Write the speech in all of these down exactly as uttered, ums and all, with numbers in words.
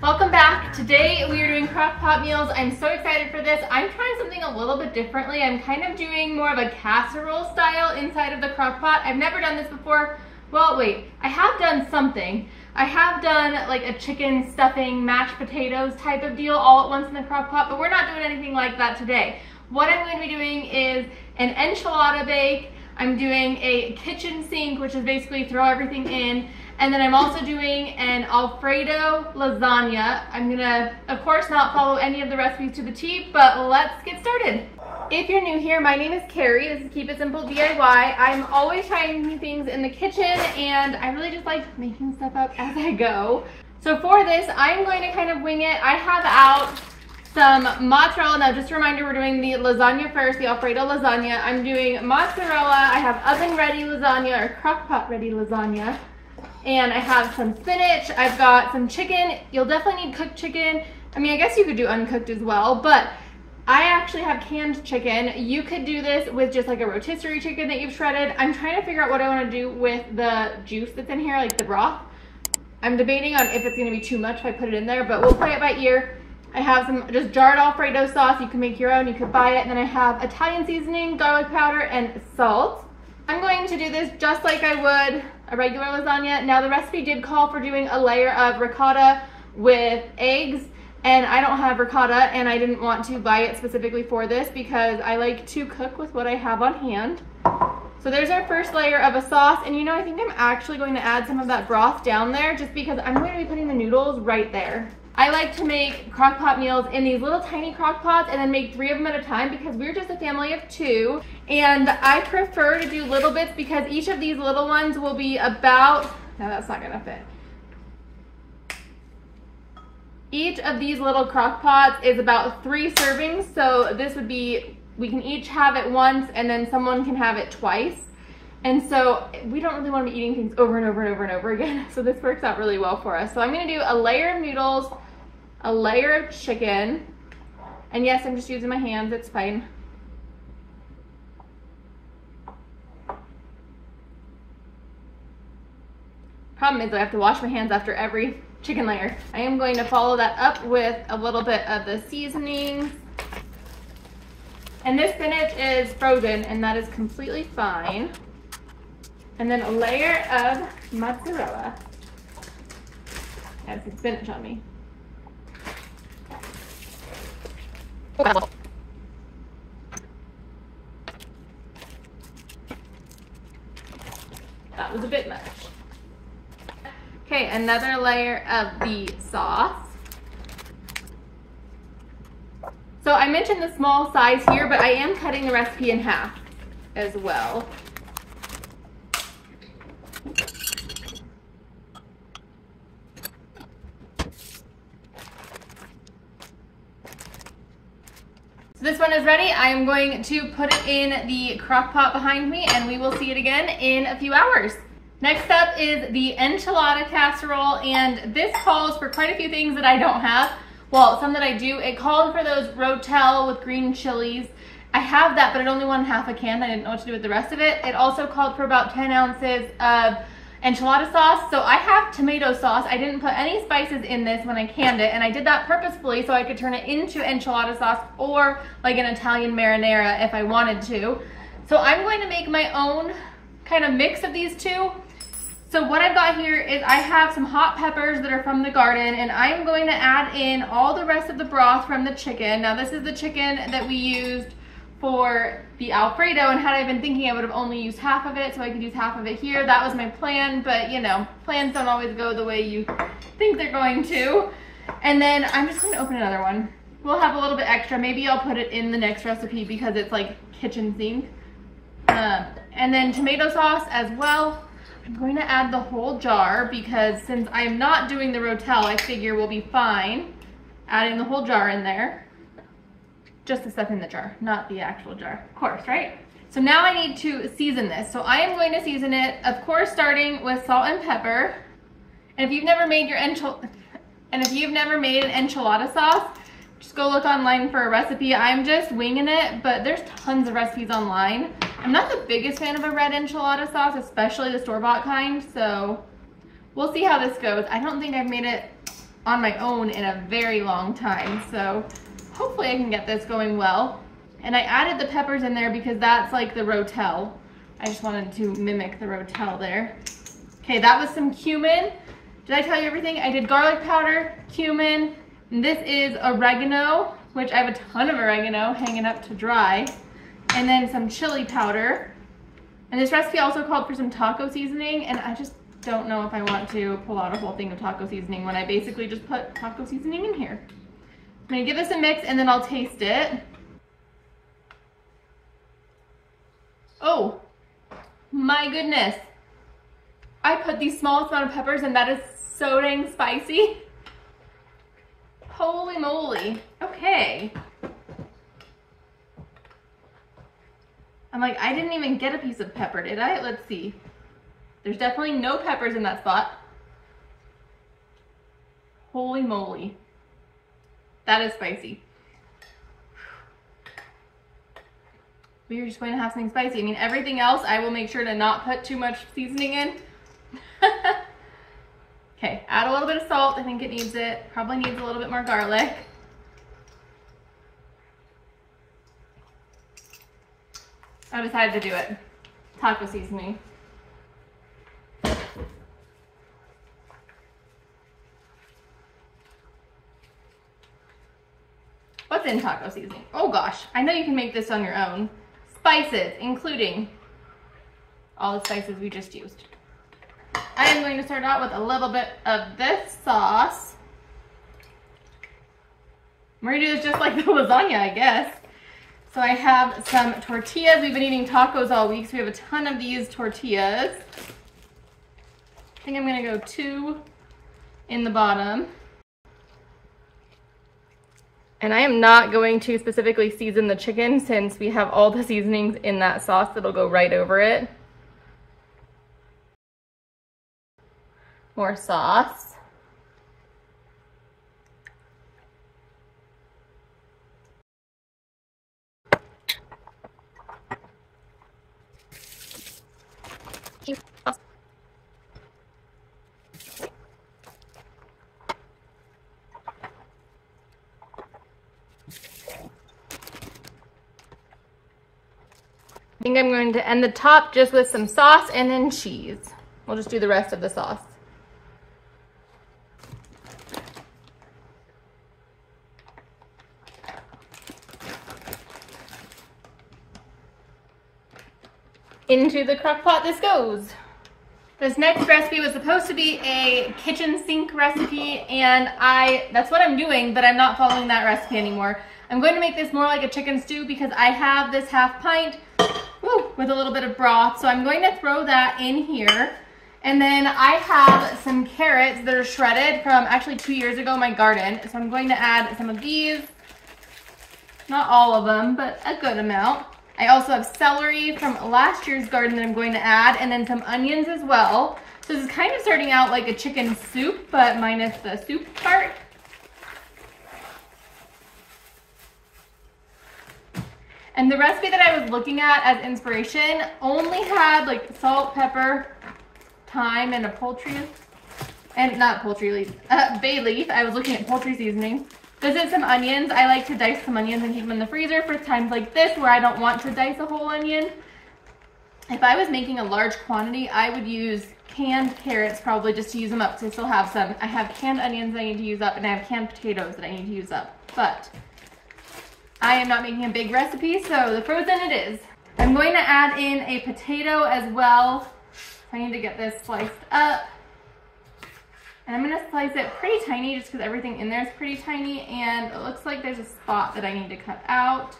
Welcome back. Today we are doing crock pot meals. I'm so excited for this. I'm trying something a little bit differently. I'm kind of doing more of a casserole style inside of the crock pot. I've never done this before. Well, wait, I have done something. I have done like a chicken stuffing, mashed potatoes type of deal all at once in the crock pot, but we're not doing anything like that today. What I'm going to be doing is an enchilada bake. I'm doing a kitchen sink, which is basically throw everything in. And then I'm also doing an Alfredo lasagna. I'm gonna, of course, not follow any of the recipes to the T, but let's get started. If you're new here, my name is Kari. This is Keep It Simple D I Y. I'm always trying new things in the kitchen, and I really just like making stuff up as I go. So for this, I'm going to kind of wing it. I have out some mozzarella. Now, just a reminder, we're doing the lasagna first, the Alfredo lasagna. I'm doing mozzarella. I have oven-ready lasagna, or crock pot-ready lasagna. And I have some spinach, I've got some chicken. You'll definitely need cooked chicken. I mean, I guess you could do uncooked as well, but I actually have canned chicken. You could do this with just like a rotisserie chicken that you've shredded. I'm trying to figure out what I want to do with the juice that's in here, like the broth. I'm debating on if it's going to be too much if I put it in there, but we'll play it by ear. I have some just jarred Alfredo sauce. You can make your own, you could buy it. And then I have Italian seasoning, garlic powder, and salt. I'm going to do this just like I would a regular lasagna. Now, the recipe did call for doing a layer of ricotta with eggs, and I don't have ricotta, and I didn't want to buy it specifically for this because I like to cook with what I have on hand. So there's our first layer of a sauce, and you know, I think I'm actually going to add some of that broth down there just because I'm going to be putting the noodles right there. I like to make crock pot meals in these little tiny crock pots and then make three of them at a time because we're just a family of two, and I prefer to do little bits because each of these little ones will be about, no, that's not gonna fit. Each of these little crock pots is about three servings, so this would be, we can each have it once and then someone can have it twice. And so we don't really want to be eating things over and over and over and over again. So this works out really well for us. So I'm going to do a layer of noodles, a layer of chicken. And yes, I'm just using my hands. It's fine. Problem is I have to wash my hands after every chicken layer. I am going to follow that up with a little bit of the seasonings. And this spinach is frozen, and that is completely fine. And then a layer of mozzarella. I have some spinach on me. That was a bit much. Okay, another layer of the sauce. So I mentioned the small size here, but I am cutting the recipe in half as well. So this one is ready. I am going to put it in the crock pot behind me, and we will see it again in a few hours. Next up is the enchilada casserole, and this calls for quite a few things that I don't have. Well, some that I do. It called for those Rotel with green chilies. I have that, but it only won half a can. I didn't know what to do with the rest of it. It also called for about ten ounces of enchilada sauce. So I have tomato sauce. I didn't put any spices in this when I canned it, and I did that purposefully so I could turn it into enchilada sauce or like an Italian marinara if I wanted to. So I'm going to make my own kind of mix of these two. So what I've got here is I have some hot peppers that are from the garden, and I'm going to add in all the rest of the broth from the chicken. Now, this is the chicken that we used for the Alfredo, and had I been thinking, I would have only used half of it, so I could use half of it here. That was my plan, but you know, plans don't always go the way you think they're going to. And then I'm just going to open another one. We'll have a little bit extra. Maybe I'll put it in the next recipe because it's like kitchen sink. Uh, and then tomato sauce as well. I'm going to add the whole jar because since I'm not doing the Rotel, I figure we'll be fine adding the whole jar in there. Just the stuff in the jar, not the actual jar, of course, right? So now I need to season this. So I am going to season it, of course, starting with salt and pepper. And if you've never made your enchil- and if you've never made an enchilada sauce, Just go look online for a recipe. I'm just winging it, but there's tons of recipes online. I'm not the biggest fan of a red enchilada sauce, especially the store-bought kind, so we'll see how this goes. I don't think I've made it on my own in a very long time, so hopefully I can get this going well. And I added the peppers in there because that's like the Rotel. I just wanted to mimic the Rotel there. Okay, that was some cumin. Did I tell you everything? I did garlic powder, cumin. And this is oregano, which I have a ton of oregano hanging up to dry. And then some chili powder. And this recipe also called for some taco seasoning, and I just don't know if I want to pull out a whole thing of taco seasoning when I basically just put taco seasoning in here. I'm gonna give this a mix and then I'll taste it. Oh my goodness. I put the smallest amount of peppers and that is so dang spicy. Holy moly. Okay. I'm like, I didn't even get a piece of pepper, did I? Let's see. There's definitely no peppers in that spot. Holy moly. That is spicy. We are just going to have something spicy. I mean, everything else, I will make sure to not put too much seasoning in. Okay, add a little bit of salt. I think it needs it. Probably needs a little bit more garlic. I decided to do it. Taco seasoning. What's in taco seasoning? Oh gosh, I know you can make this on your own. Spices, including all the spices we just used. I am going to start out with a little bit of this sauce. We're gonna do this just like the lasagna, I guess. So I have some tortillas. We've been eating tacos all week, so we have a ton of these tortillas. I think I'm gonna go two in the bottom. And I am not going to specifically season the chicken since we have all the seasonings in that sauce that'll go right over it. More sauce. I think I'm going to end the top just with some sauce and then cheese. We'll just do the rest of the sauce. Into the crock pot this goes. This next recipe was supposed to be a kitchen sink recipe, and I that's what I'm doing, but I'm not following that recipe anymore. I'm going to make this more like a chicken stew because I have this half pint with a little bit of broth. So I'm going to throw that in here. And then I have some carrots that are shredded from actually two years ago in my garden. So I'm going to add some of these. Not all of them, but a good amount. I also have celery from last year's garden that I'm going to add, and then some onions as well. So this is kind of starting out like a chicken soup, but minus the soup part. And the recipe that I was looking at as inspiration only had like salt, pepper, thyme, and a poultry, and not poultry leaf, uh, bay leaf. I was looking at poultry seasoning. This is some onions. I like to dice some onions and keep them in the freezer for times like this where I don't want to dice a whole onion. If I was making a large quantity, I would use canned carrots probably just to use them up because I still have some. I have canned onions that I need to use up, and I have canned potatoes that I need to use up, but I am not making a big recipe, so the frozen it is. I'm going to add in a potato as well. I need to get this sliced up. And I'm gonna slice it pretty tiny just because everything in there is pretty tiny, and it looks like there's a spot that I need to cut out.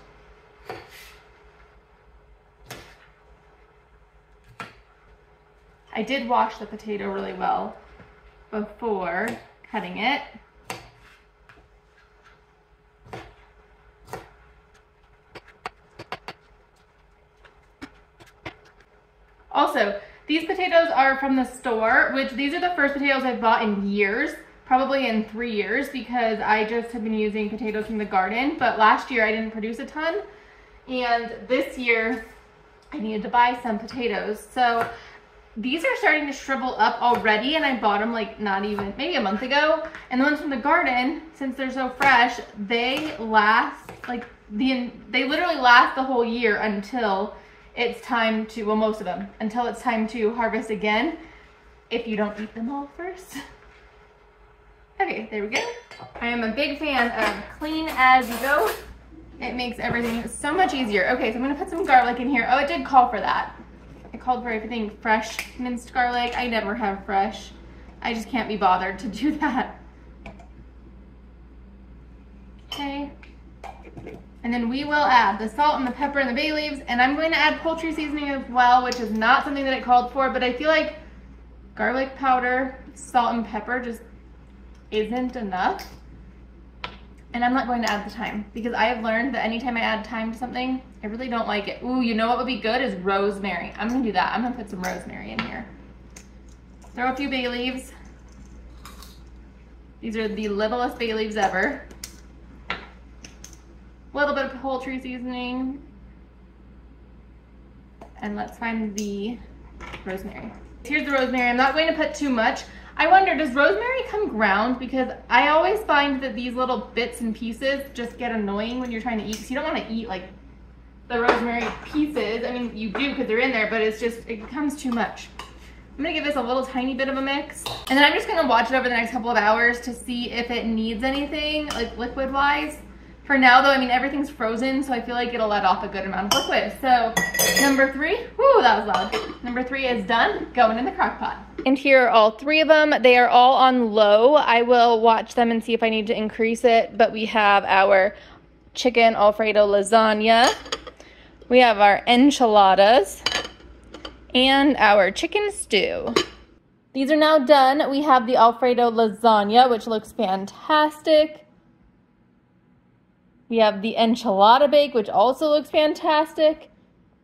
I did wash the potato really well before cutting it. Also, these potatoes are from the store, which these are the first potatoes I've bought in years. probably in three years because I just have been using potatoes from the garden. But last year I didn't produce a ton, and this year I needed to buy some potatoes. So these are starting to shrivel up already, and I bought them like not even, maybe a month ago. And the ones from the garden, since they're so fresh, they last like the, they literally last the whole year until it's time to, well, most of them, until it's time to harvest again, if you don't eat them all first. Okay, there we go. I am a big fan of clean as you go. It makes everything so much easier. Okay, so I'm gonna put some garlic in here. Oh, it did call for that. It called for everything fresh minced garlic. I never have fresh. I just can't be bothered to do that. Okay. And then we will add the salt and the pepper and the bay leaves, and I'm going to add poultry seasoning as well, which is not something that it called for, but I feel like garlic powder, salt and pepper just isn't enough. And I'm not going to add the thyme because I have learned that anytime I add thyme to something, I really don't like it. Ooh, you know what would be good is rosemary. I'm gonna do that. I'm gonna put some rosemary in here. Throw a few bay leaves. These are the littlest bay leaves ever. A little bit of poultry seasoning. And let's find the rosemary. Here's the rosemary. I'm not going to put too much. I wonder, does rosemary come ground? Because I always find that these little bits and pieces just get annoying when you're trying to eat, because you don't want to eat like the rosemary pieces. I mean, you do because they're in there, but it's just, it becomes too much. I'm gonna give this a little tiny bit of a mix, and then I'm just gonna watch it over the next couple of hours to see if it needs anything, like liquid wise. For now though, I mean, everything's frozen, so I feel like it'll let off a good amount of liquid. So number three, whoo, that was loud. Number three is done, going in the crock pot. And here are all three of them. They are all on low. I will watch them and see if I need to increase it, but we have our chicken Alfredo lasagna. We have our enchiladas and our chicken stew. These are now done. We have the Alfredo lasagna, which looks fantastic. We have the enchilada bake, which also looks fantastic.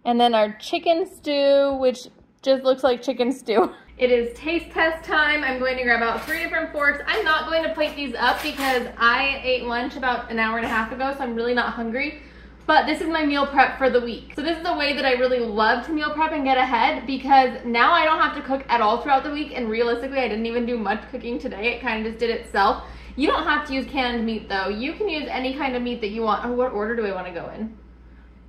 And then our chicken stew, which just looks like chicken stew. It is taste test time. I'm going to grab out three different forks. I'm not going to plate these up because I ate lunch about an hour and a half ago, so I'm really not hungry. But this is my meal prep for the week. So this is a way that I really love to meal prep and get ahead, because now I don't have to cook at all throughout the week, and realistically I didn't even do much cooking today. It kind of just did itself. You don't have to use canned meat though. You can use any kind of meat that you want. Oh, what order do I want to go in?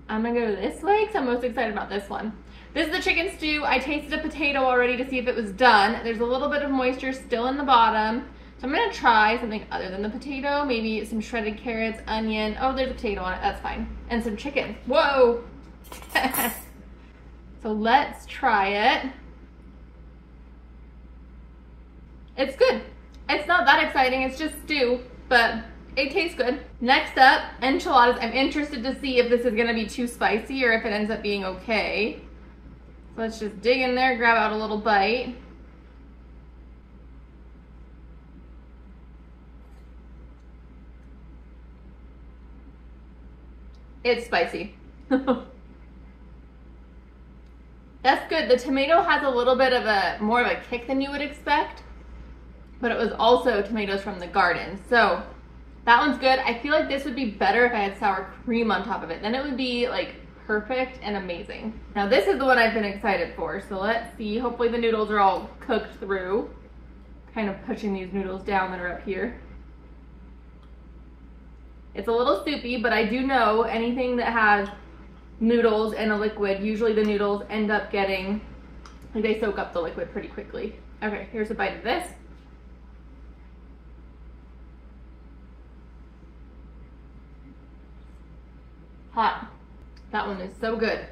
I'm gonna go this way because I'm most excited about this one. This is the chicken stew. I tasted a potato already to see if it was done. There's a little bit of moisture still in the bottom. So I'm gonna try something other than the potato. Maybe some shredded carrots, onion. Oh, there's a potato on it, that's fine. And some chicken, whoa. So let's try it. It's good. It's not that exciting, it's just stew, but it tastes good. Next up, enchiladas. I'm interested to see if this is gonna be too spicy or if it ends up being okay. So let's just dig in there, grab out a little bite. It's spicy. That's good. The tomato has a little bit of a, more of a kick than you would expect, but it was also tomatoes from the garden. So that one's good. I feel like this would be better if I had sour cream on top of it. Then it would be like perfect and amazing. Now this is the one I've been excited for. So let's see, hopefully the noodles are all cooked through. Kind of pushing these noodles down that are up here. It's a little soupy, but I do know anything that has noodles and a liquid, usually the noodles end up getting, they soak up the liquid pretty quickly. Okay, here's a bite of this. Hot. That one is so good.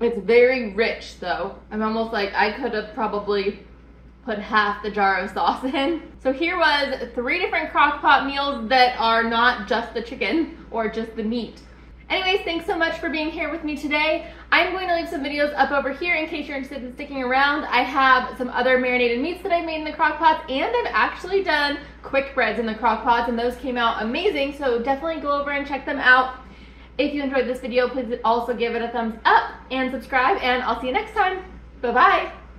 It's very rich though. I'm almost like I could have probably put half the jar of sauce in. So here was three different crock pot meals that are not just the chicken or just the meat. Anyways, thanks so much for being here with me today. I'm going to leave some videos up over here in case you're interested in sticking around. I have some other marinated meats that I've made in the crock pots, and I've actually done quick breads in the crock pots, and those came out amazing, so definitely go over and check them out. If you enjoyed this video, please also give it a thumbs up and subscribe, and I'll see you next time. Bye-bye.